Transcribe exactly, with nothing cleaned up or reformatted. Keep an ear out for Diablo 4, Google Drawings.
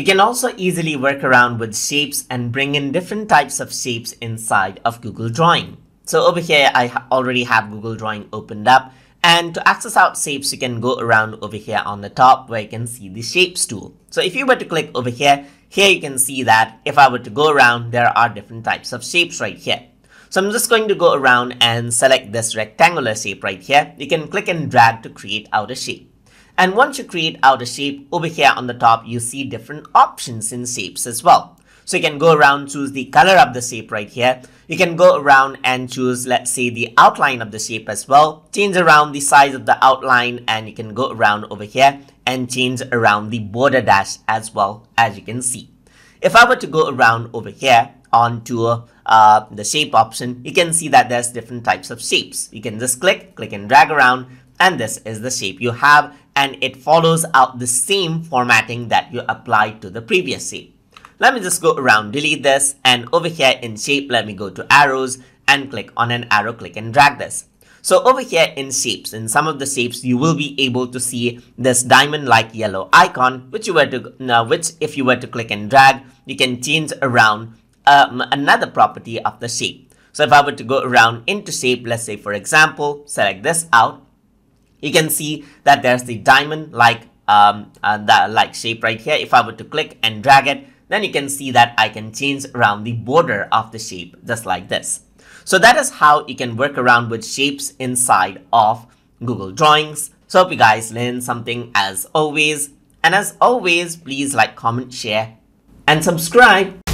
You can also easily work around with shapes and bring in different types of shapes inside of Google Drawing. So over here, I already have Google Drawing opened up, and to access out shapes, you can go around over here on the top where you can see the shapes tool. So if you were to click over here, here you can see that if I were to go around, there are different types of shapes right here. So I'm just going to go around and select this rectangular shape right here. You can click and drag to create out a shape. And once you create out a shape, over here on the top, you see different options in shapes as well. So you can go around, choose the color of the shape right here. You can go around and choose, let's say, the outline of the shape as well. Change around the size of the outline, and you can go around over here and change around the border dash as well, as you can see. If I were to go around over here onto uh, the shape option, you can see that there's different types of shapes. You can just click, click and drag around, and this is the shape you have, and it follows out the same formatting that you applied to the previous shape. Let me just go around, delete this, and over here in shape, let me go to arrows and click on an arrow, click and drag this. So over here in shapes, in some of the shapes, you will be able to see this diamond-like yellow icon, which you were to, uh, which if you were to click and drag, you can change around um, another property of the shape. So if I were to go around into shape, let's say for example, select this out, you can see that there's the diamond-like um, uh, the, like shape right here. If I were to click and drag it, then you can see that I can change around the border of the shape just like this. So that is how you can work around with shapes inside of Google Drawings. So hope you guys learned something as always. And as always, please like, comment, share, and subscribe.